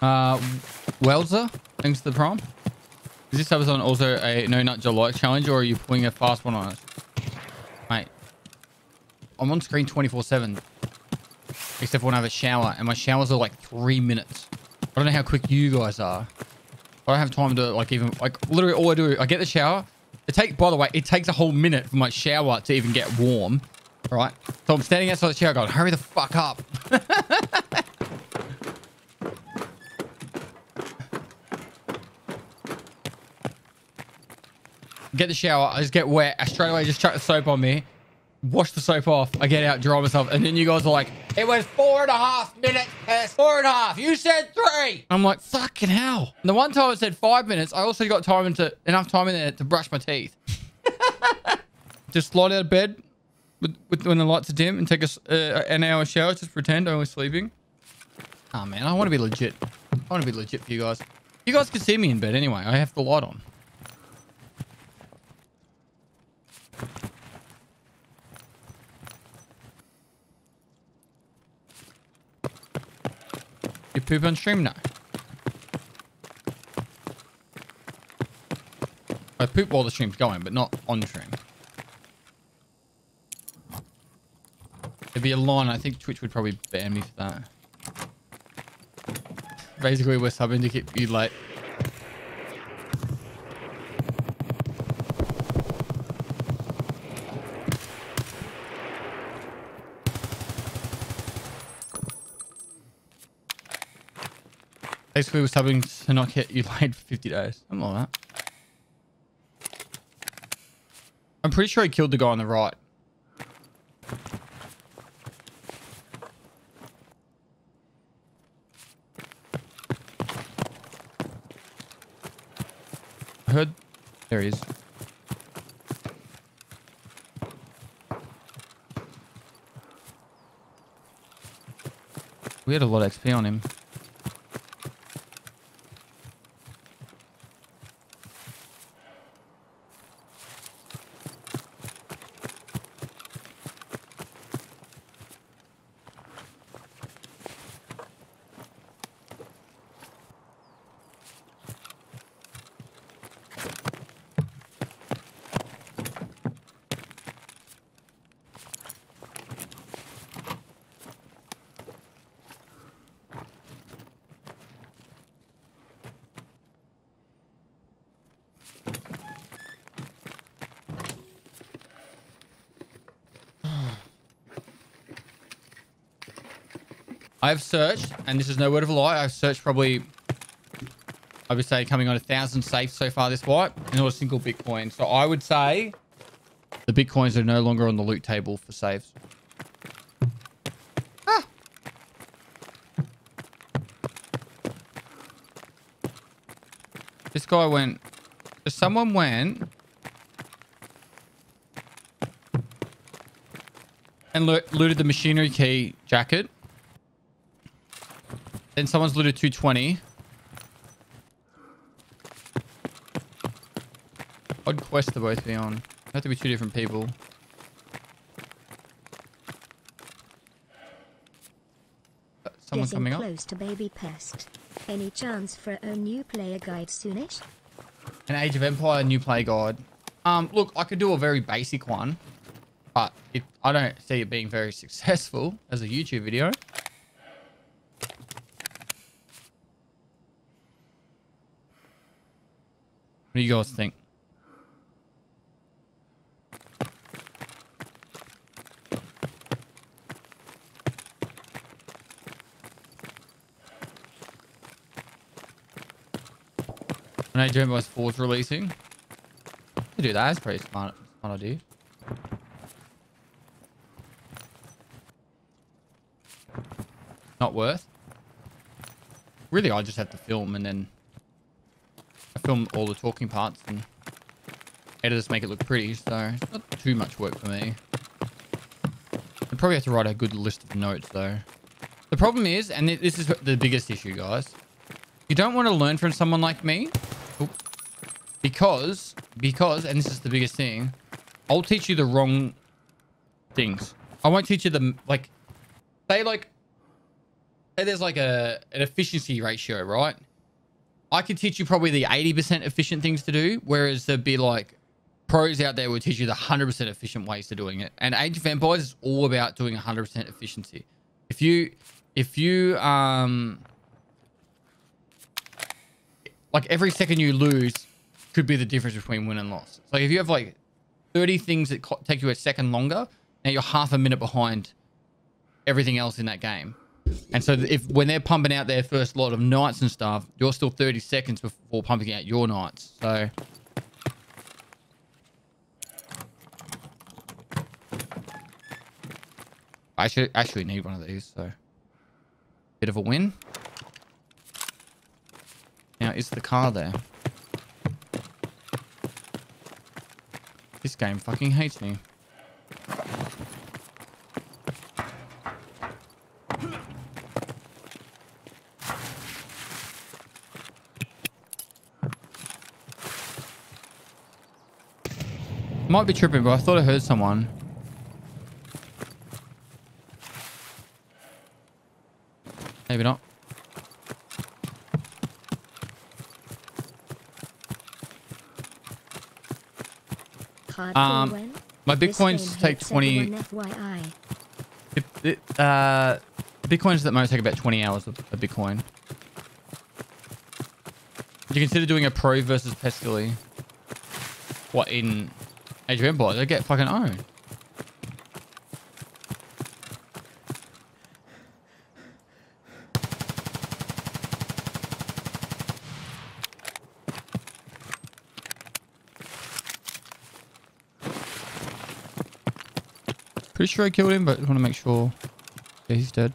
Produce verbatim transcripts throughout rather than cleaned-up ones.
Uh, Welzer, thanks for the prompt. Is this episode also a no nut July challenge, or are you putting a fast one on us? Mate, I'm on screen twenty-four seven. Except when I have a shower, and my showers are like three minutes. I don't know how quick you guys are. I don't have time to like even, like literally all I do, I get the shower. It take, by the way, it takes a whole minute for my shower to even get warm. All right. So I'm standing outside the shower going, hurry the fuck up. Get the shower, I just get wet. I straight away just chuck the soap on me. Wash the soap off. I get out, dry myself. And then you guys are like, it was four and a half minutes. It's four and a half. You said three. I'm like, fucking hell. And the one time I said five minutes, I also got time into enough time in there to brush my teeth. Just slide out of bed with, with, when the lights are dim and take a, uh, an hour shower. Just pretend I was sleeping. Oh man, I want to be legit. I want to be legit for you guys. You guys can see me in bed anyway. I have the light on. You poop on stream? No. I poop while the stream's going, but not on stream. It'd be a line. I think Twitch would probably ban me for that. Basically, we're subbing to keep you late. Basically, we're subbing to not get you laid for fifty days. Something like that. I'm pretty sure he killed the guy on the right. I heard... There he is. We had a lot of X P on him. I've searched, and this is no word of a lie, I've searched probably, I would say, coming on a thousand safes so far this wipe, and not a single Bitcoin. So I would say the Bitcoins are no longer on the loot table for saves. Ah. This guy went, so someone went and lo looted the machinery key jacket. Then someone's looted two twenty. Odd quest to both be on. Have to be two different people. Someone coming up. Close to Baby Pest. Any chance for a new player guide soonish? An Age of Empire new player guide. Um, look, I could do a very basic one, but it, I don't see it being very successful as a YouTube video. What do you guys think? When Adrian was fourth releasing, to do that, that's pretty smart, smart idea. Not worth. Really, I just have to film and then. Film all the talking parts and editors make it look pretty, so it's not too much work for me. I probably have to write a good list of notes though. The problem is, and this is the biggest issue guys, you don't want to learn from someone like me because, because, and this is the biggest thing, I'll teach you the wrong things. I won't teach you the, like, say like, say there's like a an efficiency ratio, right? I could teach you probably the eighty percent efficient things to do, whereas there'd be like pros out there would teach you the one hundred percent efficient ways to doing it. And Age of Empires is all about doing one hundred percent efficiency. If you, if you, um, like every second you lose could be the difference between win and loss. So if you have like thirty things that take you a second longer, now you're half a minute behind everything else in that game. And so if when they're pumping out their first lot of knights and stuff, you're still thirty seconds before pumping out your knights. So I should actually need one of these. So bit of a win. Now is the car there? This game fucking hates me. Might be tripping, but I thought I heard someone. Maybe not. Um, my Bitcoins take twenty. It, it, uh, Bitcoins that most take about twenty hours of a Bitcoin. Would you consider doing a pro versus Pestily? What in Age of Empires? I get fucking owned. Pretty sure I killed him, but I want to make sure. Yeah, he's dead.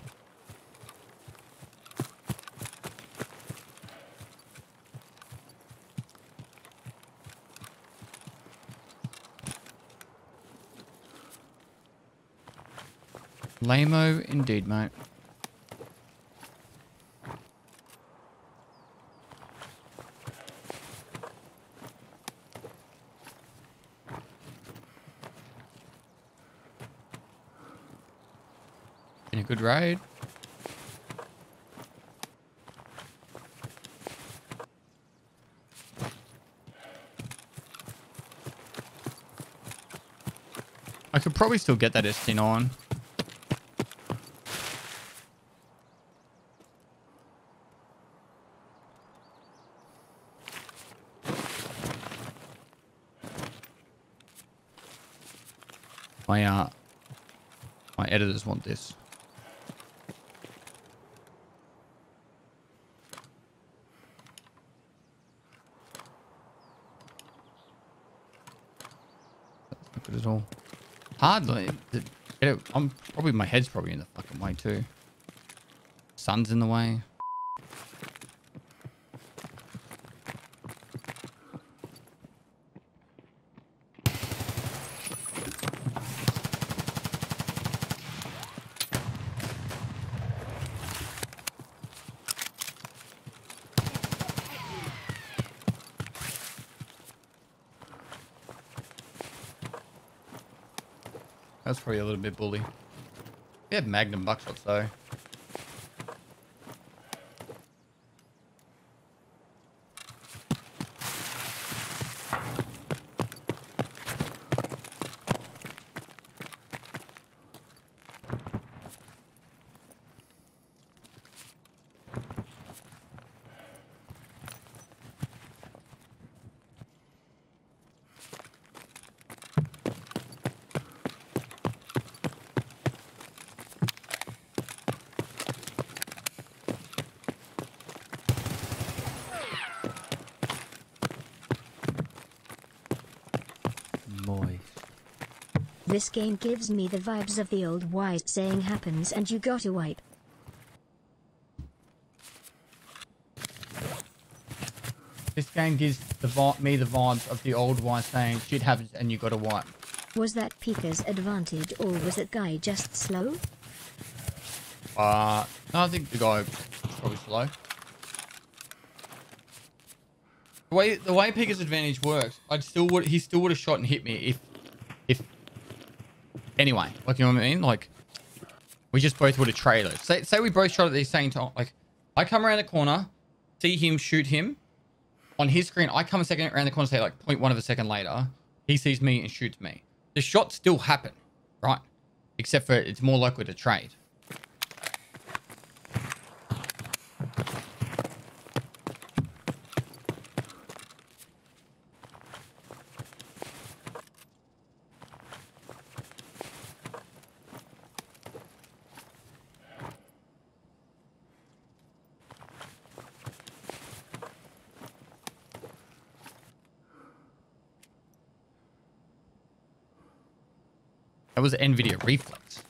Lame-o indeed, mate. Been a good raid. I could probably still get that S T nine. My, uh, my editors want this. That's not good at all. Hardly. I'm probably, my head's probably in the fucking way too. Sun's in the way. That's probably a little bit bully. We have Magnum buckshots though. This game gives me the vibes of the old wise saying, happens and you gotta wipe. This game gives the me the vibes of the old wise saying, shit happens and you gotta wipe. Was that Pika's advantage or was that guy just slow? Uh, no, I think the guy was probably slow. The way, the way Pika's advantage works, I'd still would, he still would have shot and hit me if... Anyway, like, you know what I mean? Like, we just both would have traded. Say, say we both shot at the same time. Like, I come around the corner, see him, shoot him. On his screen, I come a second around the corner, say like zero point one of a second later, he sees me and shoots me. The shots still happen, right? Except for it's more likely to trade. That was NVIDIA Reflex.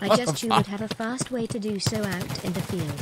I guessed you would have a fast way to do so out in the field.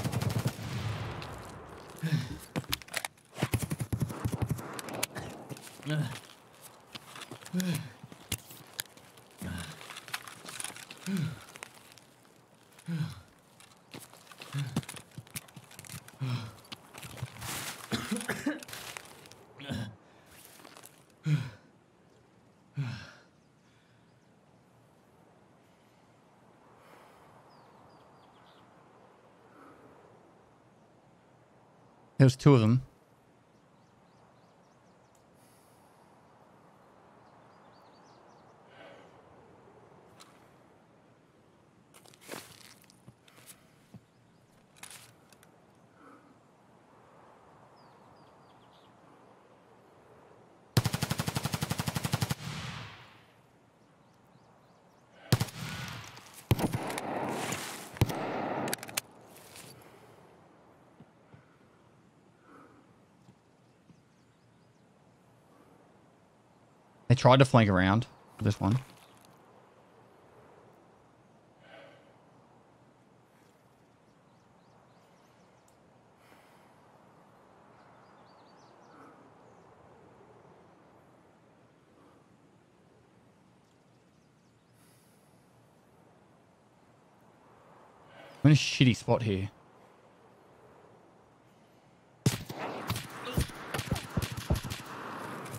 There was two of them. They tried to flank around for this one. I'm in a shitty spot here.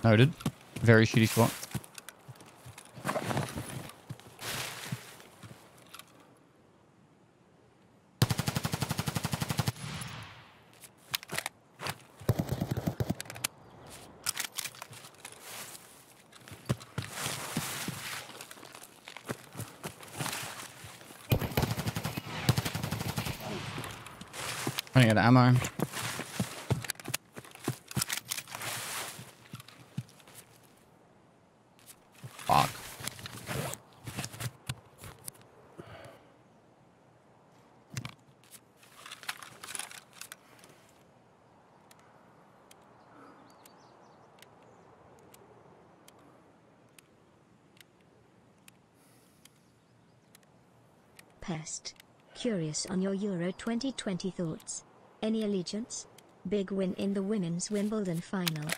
Noted. Very shitty spot. Running out of ammo. Pest. Curious on your Euro twenty twenty thoughts. Any allegiance? Big win in the women's Wimbledon final.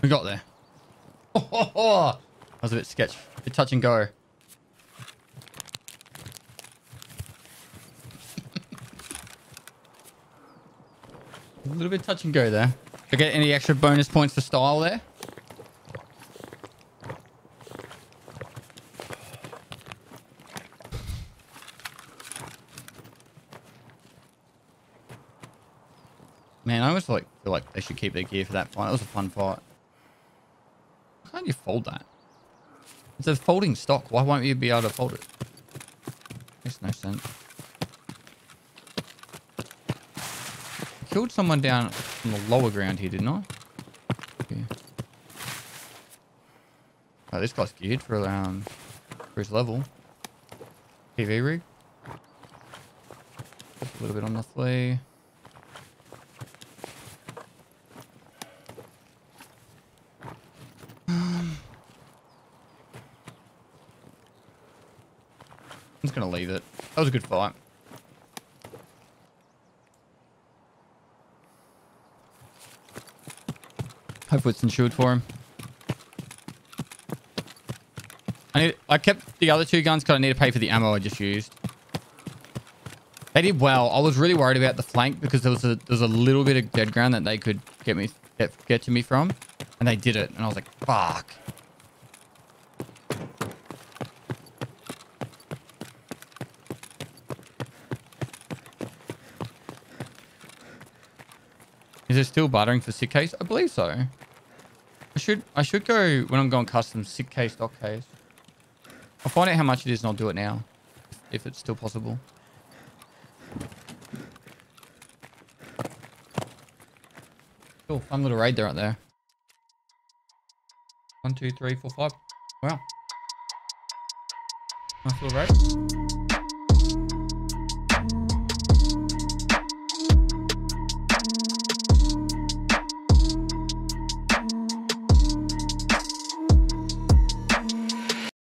We got there. Oh, oh, oh. That was a bit sketch. A bit touch and go. A little bit touch and go there. Did I get any extra bonus points for style there? Man, I almost like feel like they should keep their gear for that fight. That was a fun fight. Why can't you fold that? It's a folding stock. Why won't you be able to fold it? Makes no sense. killed someone down on the lower ground here, didn't I? Yeah. Oh, this guy's geared for, um, for his level. T V rig. Just a little bit on the flea. I'm just going to leave it. That was a good fight. Hopefully it's insured for him. I need, I kept the other two guns because I need to pay for the ammo I just used. They did well. I was really worried about the flank because there was a, there was a little bit of dead ground that they could get me get, get to me from. And they did it. And I was like, fuck. Is it still bartering for sick case? I believe so. I should I should go when I'm going custom sick case stock case. I'll find out how much it is and I'll do it now, if it's still possible. Cool, fun little raid there, aren't there? One, two, three, four, five. Wow. Nice little raid.